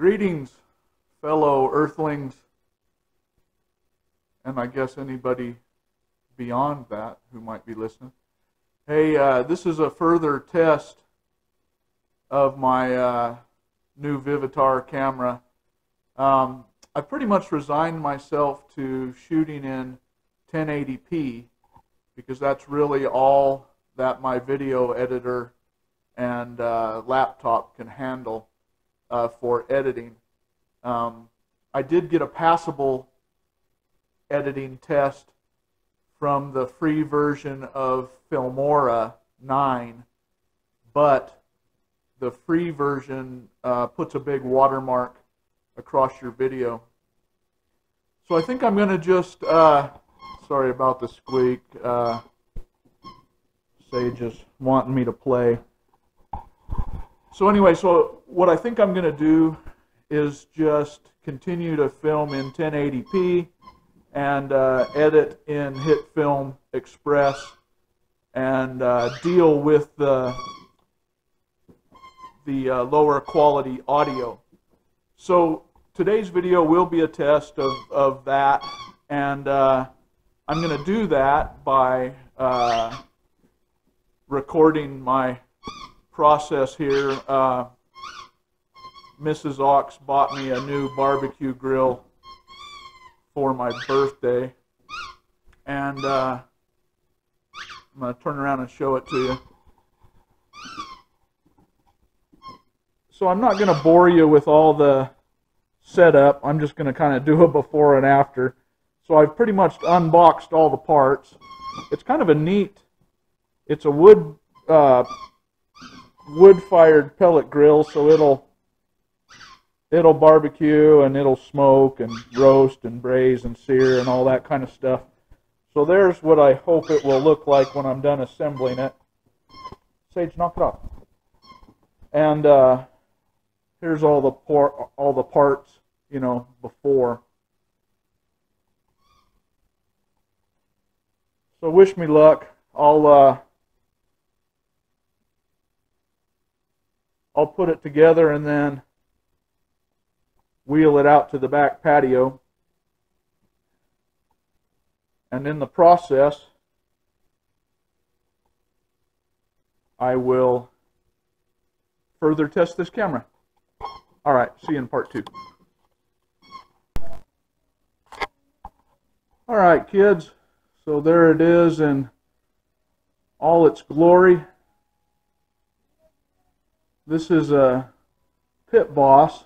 Greetings, fellow earthlings, and I guess anybody beyond that who might be listening. Hey, this is a further test of my new Vivitar camera. I pretty much resigned myself to shooting in 1080p because that's really all that my video editor and laptop can handle. For editing. I did get a passable editing test from the free version of Filmora 9, but the free version puts a big watermark across your video. So I think I'm going to just, sorry about the squeak, Sage is wanting me to play. So anyway, so what I think I'm going to do is just continue to film in 1080p and edit in HitFilm Express and deal with the lower quality audio. So today's video will be a test of that, and I'm going to do that by recording my process here. Mrs. Ox bought me a new barbecue grill for my birthday, and I'm going to turn around and show it to you. So I'm not going to bore you with all the setup. I'm just going to kind of do a before and after. So I've pretty much unboxed all the parts. It's kind of a neat, it's a wood-fired pellet grill, so it'll barbecue and it'll smoke and roast and braise and sear and all that kind of stuff. So there's what I hope it will look like when I'm done assembling it. Sage, knock it off. And here's all the parts, you know, before. So wish me luck. I'll put it together and then wheel it out to the back patio. And in the process, I will further test this camera. All right, see you in part two. All right, kids. So there it is in all its glory. This is a Pit Boss,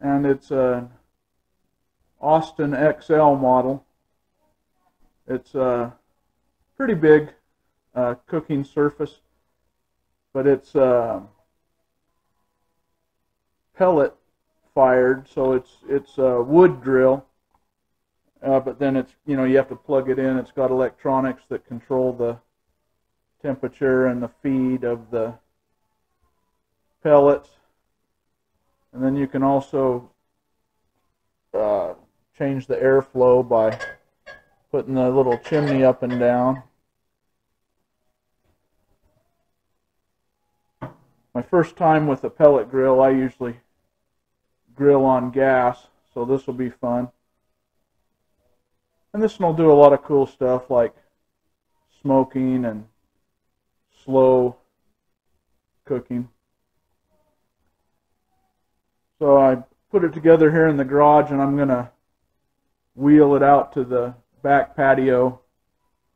and it's an Austin XL model. It's a pretty big cooking surface, but it's pellet fired, so it's a wood grill. But then it's, you know, you have to plug it in. It's got electronics that control the temperature and the feed of the pellets, and then you can also change the airflow by putting the little chimney up and down. My first time with a pellet grill, I usually grill on gas, so this will be fun. And this will do a lot of cool stuff like smoking and slow cooking. So I put it together here in the garage, and I'm going to wheel it out to the back patio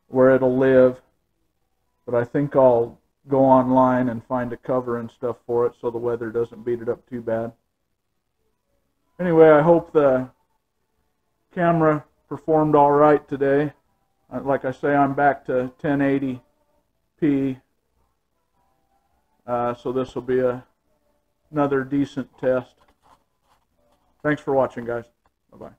where it'll live. But I think I'll go online and find a cover and stuff for it so the weather doesn't beat it up too bad. Anyway, I hope the camera performed all right today. Like I say, I'm back to 1080p, so this will be another decent test. Thanks for watching, guys. Bye-bye.